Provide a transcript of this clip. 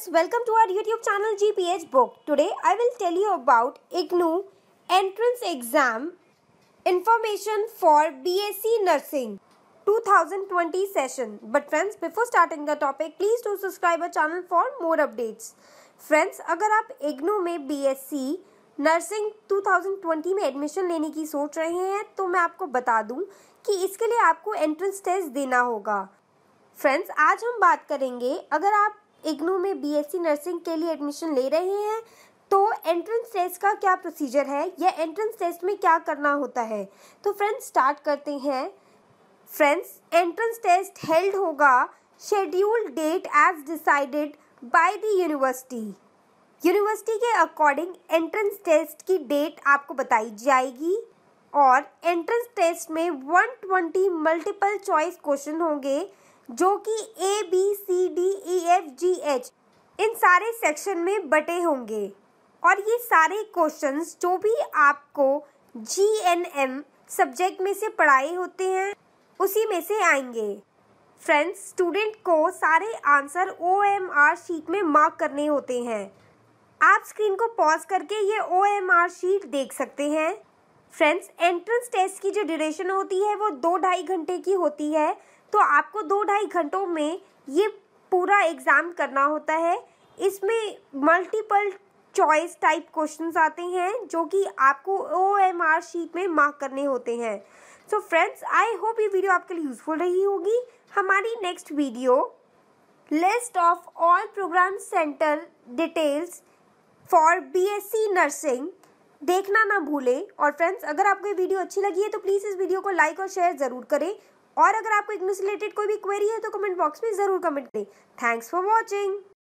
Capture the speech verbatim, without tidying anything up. friends, welcome to our YouTube channel G P H Book. Today I will tell you about I G N U Entrance Exam Information for B S C Nursing twenty twenty session. But friends, before starting the topic, please do subscribe our channel for more updates. Friends, अगर आप I G N U में B S C nursing twenty twenty में admission लेने की सोच रहे हैं तो मैं आपको बता दूं कि इसके लिए आपको एंट्रेंस टेस्ट देना होगा। फ्रेंड्स, आज हम बात करेंगे अगर आप I G N U में बीएससी नर्सिंग के लिए एडमिशन ले रहे हैं तो एंट्रेंस टेस्ट का क्या प्रोसीजर है या एंट्रेंस टेस्ट में क्या करना होता है। तो फ्रेंड्स स्टार्ट करते हैं। फ्रेंड्स, एंट्रेंस टेस्ट हेल्ड होगा scheduled date as decided by the university. University के अकॉर्डिंग एंट्रेंस टेस्ट की डेट आपको बताई जाएगी और एंट्रेंस टेस्ट में one hundred twenty multiple choice question होंगे जो कि A B C D E F G H इन सारे सेक्शन में बटे होंगे और ये सारे क्वेश्चंस जो भी आपको जी एन एम सब्जेक्ट में से पढ़ाए होते हैं उसी में से आएंगे। फ्रेंड्स, स्टूडेंट को सारे answer O M R sheet में मार्क करने होते हैं। आप स्क्रीन को पॉज करके ये ओ एम आर शीट देख सकते हैं। फ्रेंड्स, एंट्रेंस टेस्ट की जो ड्यूरेशन होती है वो दो ढाई घंटे की होती है, तो आपको दो ढाई घंटों में ये पूरा एग्ज़ाम करना होता है। इसमें मल्टीपल चॉइस टाइप क्वेश्चंस आते हैं जो कि आपको ओ एम आर शीट में मार्क करने होते हैं। सो फ्रेंड्स, आई होप ये वीडियो आपके लिए यूजफुल रही होगी। हमारी next video list of all program centre details for BSc nursing देखना ना भूलें। और फ्रेंड्स, अगर आपको ये वीडियो अच्छी लगी है तो प्लीज़ इस वीडियो को लाइक और शेयर ज़रूर करें और अगर आपको I G N U से रिलेटेड कोई भी क्वेरी है तो कमेंट बॉक्स में ज़रूर कमेंट करें। Thanks for watching.